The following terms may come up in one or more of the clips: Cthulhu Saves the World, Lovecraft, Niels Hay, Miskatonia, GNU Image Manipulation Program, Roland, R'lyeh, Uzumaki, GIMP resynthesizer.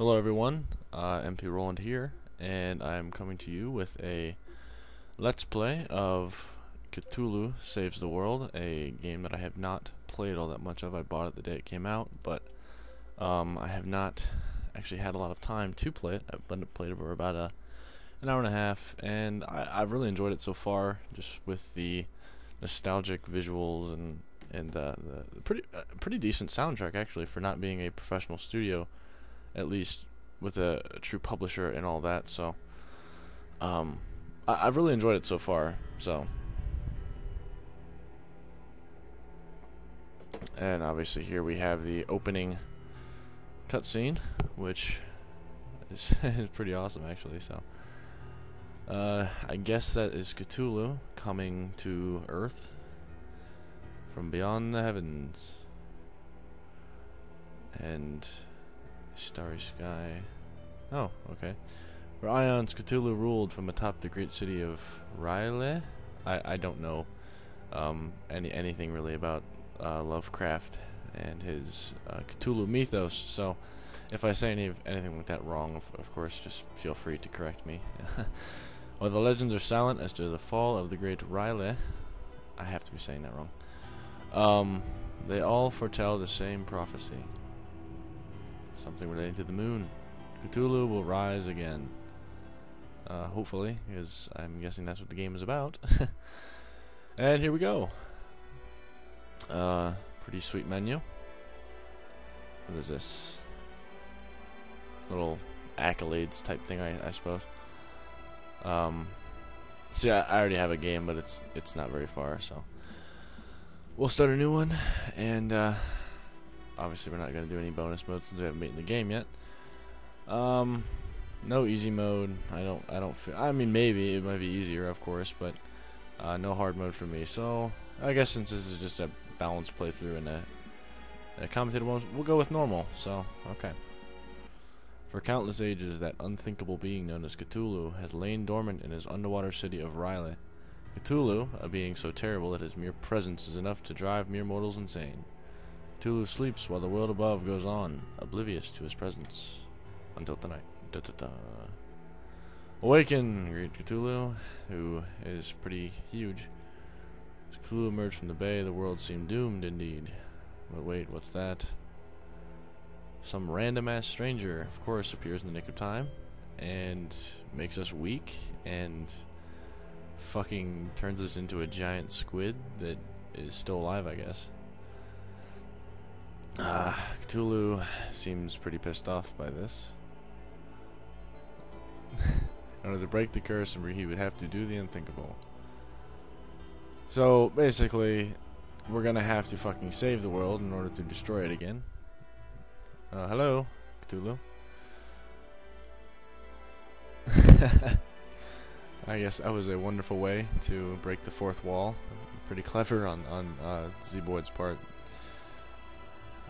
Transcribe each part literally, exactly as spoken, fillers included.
Hello everyone, uh, M P Roland here, and I'm coming to you with a Let's Play of Cthulhu Saves the World, a game that I have not played all that much of. I bought it the day it came out, but um, I have not actually had a lot of time to play it. I've been played it for about a, an hour and a half, and I, I've really enjoyed it so far, just with the nostalgic visuals and, and the, the pretty, uh, pretty decent soundtrack, actually, for not being a professional studio, at least with a, a true publisher and all that. So um, I, I've really enjoyed it so far. So, and obviously here we have the opening cutscene, which is pretty awesome, actually. So uh, I guess that is Cthulhu coming to Earth from beyond the heavens, and starry sky. Oh, okay. Where Aeons Cthulhu ruled from atop the great city of R'lyeh. I I don't know um, any anything really about uh, Lovecraft and his uh, Cthulhu mythos. So if I say any of anything like that wrong, of, of course, just feel free to correct me. While the legends are silent as to the fall of the great R'lyeh, I have to be saying that wrong. Um, they all foretell the same prophecy. Something relating to the moon. Cthulhu will rise again. Uh, hopefully, because I'm guessing that's what the game is about. And here we go. Uh, pretty sweet menu. What is this? Little accolades type thing, I, I suppose. Um, see, I, I already have a game, but it's it's not very far, so we'll start a new one, and uh, obviously we're not going to do any bonus modes since we haven't beaten the game yet. Um, no easy mode. I don't. I don't. Feel, I mean, maybe it might be easier, of course, but uh, no hard mode for me. So I guess since this is just a balanced playthrough and a, a commentated one, we'll go with normal. So okay. For countless ages, that unthinkable being known as Cthulhu has lain dormant in his underwater city of R'lyeh. Cthulhu, a being so terrible that his mere presence is enough to drive mere mortals insane. Cthulhu sleeps while the world above goes on, oblivious to his presence. Until tonight. Da, da, da. Awaken, great Cthulhu, who is pretty huge. As Cthulhu emerged from the bay, the world seemed doomed indeed. But wait, what's that? Some random-ass stranger, of course, appears in the nick of time, and makes us weak, and fucking turns us into a giant squid that is still alive, I guess. Uh, Cthulhu seems pretty pissed off by this. In order to break the curse, he would have to do the unthinkable. So basically, we're gonna have to fucking save the world in order to destroy it again. Uh, hello, Cthulhu. I guess that was a wonderful way to break the fourth wall. Pretty clever on on uh, Z-Boyd's part.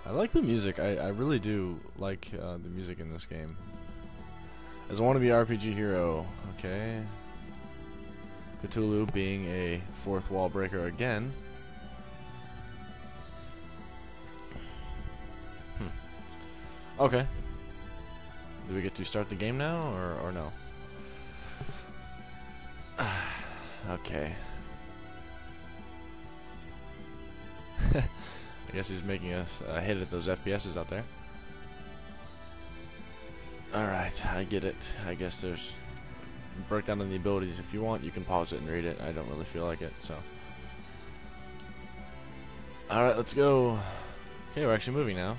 I like the music. I, I really do like uh, the music in this game. As a wannabe R P G hero, okay. Cthulhu being a fourth wall breaker again. Hmm. Okay. Do we get to start the game now, or, or no? Okay. I guess he's making us uh, hit at those F P Ss out there. Alright, I get it. I guess there's breakdown in the abilities. If you want, you can pause it and read it. I don't really feel like it, so. Alright, let's go. Okay, we're actually moving now.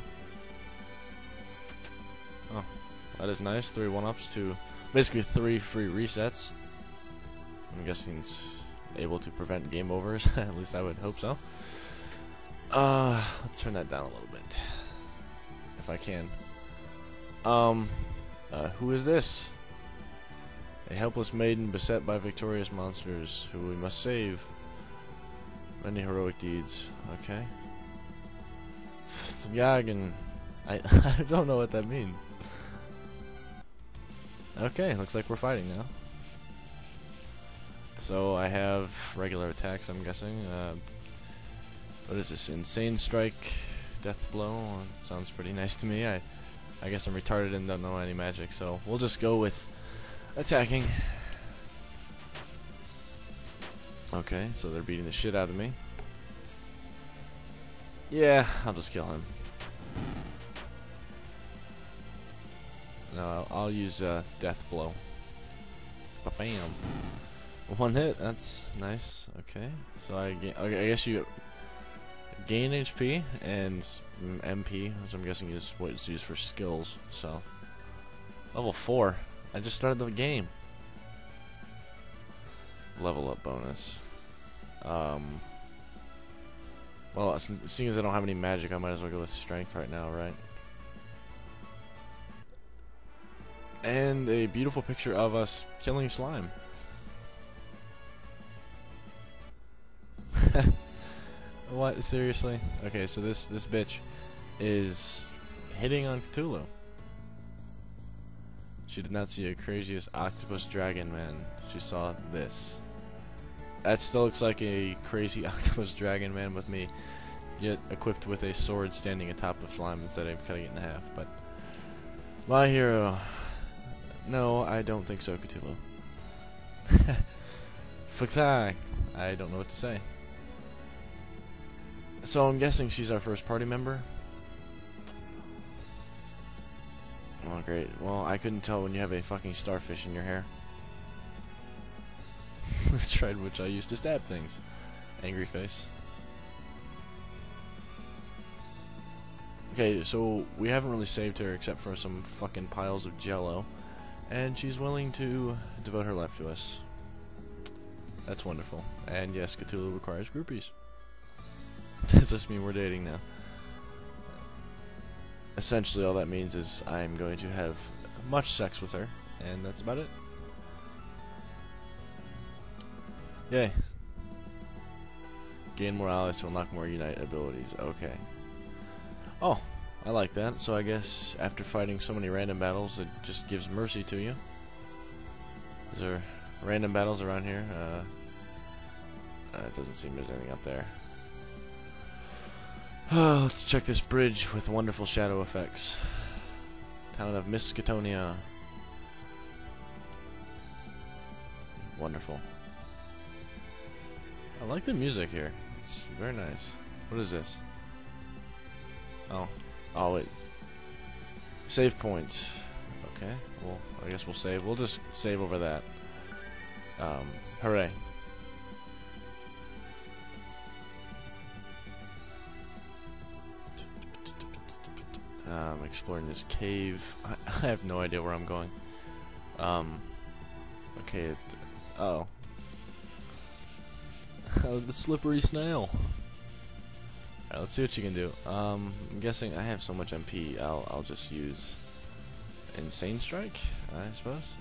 Oh, that is nice. Three one-ups to basically three free resets. I'm guessing it's able to prevent game overs. At least I would hope so. Uh, let's turn that down a little bit, if I can. Um, uh, who is this? A helpless maiden beset by victorious monsters, who we must save. Many heroic deeds. Okay. Jagen. I I don't know what that means. Okay, looks like we're fighting now. So I have regular attacks, I'm guessing. Uh. What is this? Insane Strike, Death Blow. Sounds pretty nice to me. I I guess I'm retarded and don't know any magic, so we'll just go with attacking. Okay, so they're beating the shit out of me. Yeah, I'll just kill him. No, I'll use uh, Death Blow. Ba-bam. One hit, that's nice. Okay, so I, okay, I guess you gain H P and M P, which I'm guessing is what it's used for skills, so. Level four. I just started the game. Level up bonus. Um, well, seeing as I don't have any magic, I might as well go with strength right now, right? And a beautiful picture of us killing slime. What? Seriously? Okay, so this this bitch is hitting on Cthulhu. She did not see a craziest octopus dragon man. She saw this. That still looks like a crazy octopus dragon man with me, yet equipped with a sword standing atop of slime instead of cutting it in half. But my hero. No, I don't think so, Cthulhu. Fuck. I don't know what to say. So I'm guessing she's our first party member. Oh great. Well, I couldn't tell when you have a fucking starfish in your hair. The trident which I used to stab things. Angry face. Okay, so we haven't really saved her except for some fucking piles of jello. And she's willing to devote her life to us. That's wonderful. And yes, Cthulhu requires groupies. Does this mean we're dating now? Essentially, all that means is I'm going to have much sex with her, and that's about it. Yay. Gain more allies to unlock more unite abilities. Okay. Oh, I like that. So I guess after fighting so many random battles, it just gives mercy to you. Is there random battles around here? Uh, it doesn't seem there's anything up there. Oh, let's check this bridge with wonderful shadow effects. Town of Miskatonia. Wonderful. I like the music here. It's very nice. What is this? Oh. Oh, wait. Save points. Okay. Well, I guess we'll save. We'll just save over that. Um, hooray. I'm exploring this cave. I, I have no idea where I'm going. Um, okay. It, uh oh. Oh, the slippery snail. Alright, let's see what you can do. Um, I'm guessing I have so much M P. I'll I'll just use Insane Strike, I suppose.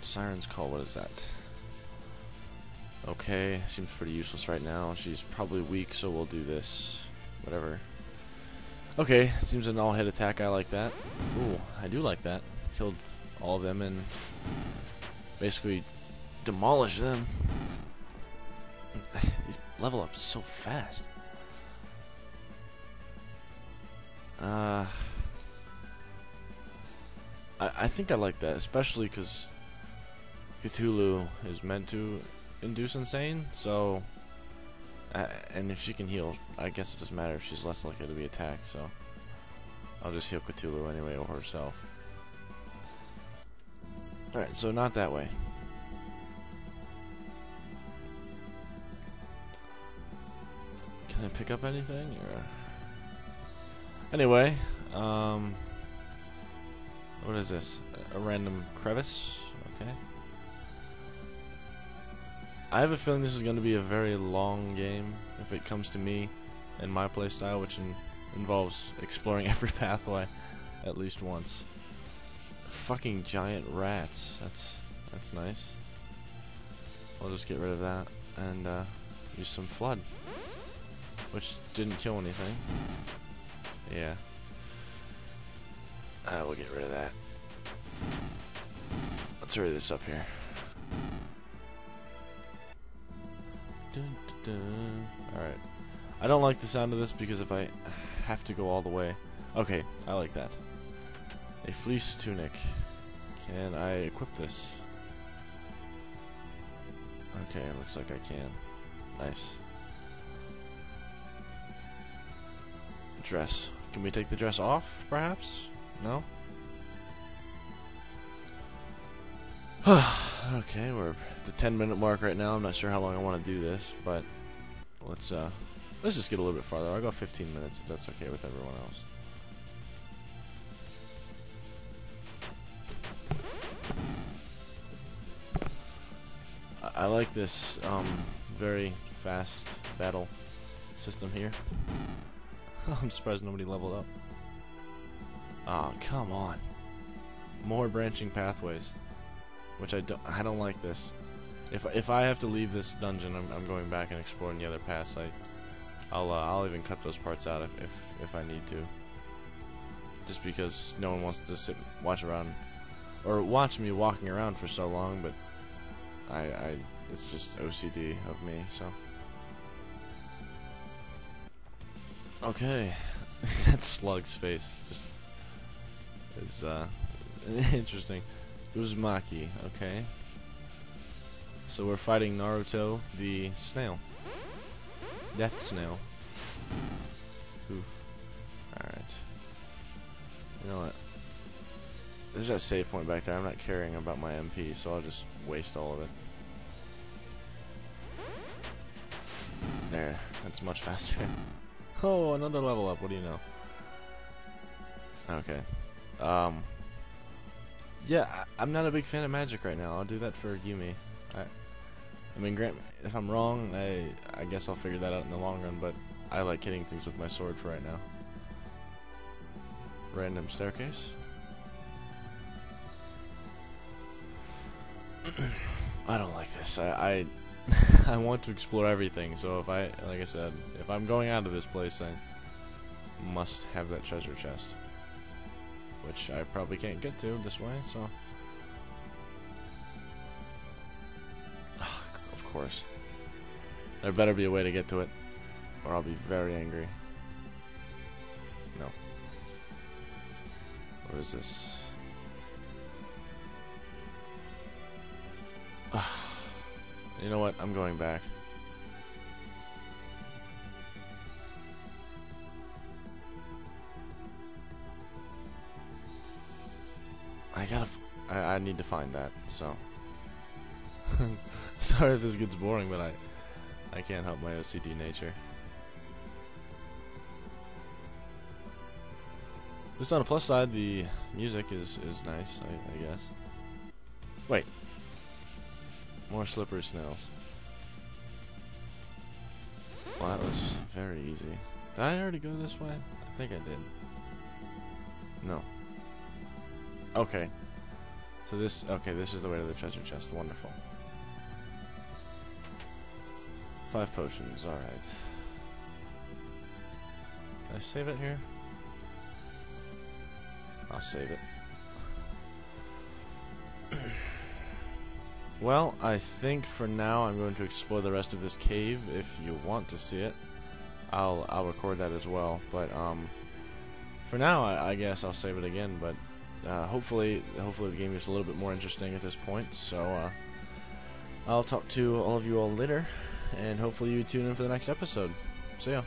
Siren's Call. What is that? Okay, seems pretty useless right now. She's probably weak, so we'll do this. Whatever. Okay, seems an all-hit attack. I like that. Ooh, I do like that. Killed all of them and basically demolished them. These level up so fast. Uh, I I think I like that, especially because Cthulhu is meant to induce insane, so. I, and if she can heal, I guess it doesn't matter if she's less likely to be attacked, so I'll just heal Cthulhu anyway or herself. Alright, so not that way. Can I pick up anything? Or... Anyway, um... what is this? A random crevice? Okay. I have a feeling this is going to be a very long game if it comes to me and my playstyle, which in involves exploring every pathway at least once. Fucking giant rats. That's that's nice. I'll just get rid of that and uh, use some flood, which didn't kill anything. Yeah. I uh, will get rid of that. Let's hurry this up here. Alright. I don't like the sound of this because if I have to go all the way Okay, I like that. A fleece tunic. Can I equip this? Okay, looks like I can. Nice. Dress. Can we take the dress off, perhaps? No? Okay, we're at the ten minute mark right now. I'm not sure how long I want to do this, but let's uh, let's just get a little bit farther. I'll go fifteen minutes if that's okay with everyone else. I like this um, very fast battle system here. I'm surprised nobody leveled up. Oh, come on. More branching pathways. Which I don't, I don't like this. If, if I have to leave this dungeon, I'm, I'm going back and exploring the other paths. I, I'll, uh, I'll even cut those parts out if, if, if I need to. Just because no one wants to sit and watch around. Or watch me walking around for so long, but I, I, it's just O C D of me, so. Okay, that slug's face just is uh, interesting. Uzumaki, okay. So we're fighting Naruto the snail. Death snail. Ooh. Alright. You know what? There's that save point back there. I'm not caring about my M P, so I'll just waste all of it. There, that's much faster. Oh, another level up, what do you know? Okay. Um Yeah, I, I'm not a big fan of magic right now. I'll do that for Yumi. I I mean, grant if I'm wrong, I I guess I'll figure that out in the long run, but I like hitting things with my sword for right now. Random staircase. I don't like this. I I, I want to explore everything. So if I, like I said, if I'm going out of this place, I must have that treasure chest, which I probably can't get to this way. So, of course, there better be a way to get to it, or I'll be very angry. No. What is this? You know what? I'm going back. I gotta. F I, I need to find that. So sorry if this gets boring, but I I can't help my O C D nature. Just on a plus side, the music is is nice. I, I guess. Wait. More slippery snails. Well, that was very easy. Did I already go this way? I think I did. No. Okay. So this, okay, this is the way to the treasure chest. Wonderful. Five potions, alright. Can I save it here? I'll save it. Well, I think for now I'm going to explore the rest of this cave. If you want to see it, I'll I'll record that as well. But um, for now, I, I guess I'll save it again. But uh, hopefully, hopefully the game is a little bit more interesting at this point. So uh, I'll talk to all of you all later, and hopefully you tune in for the next episode. See ya.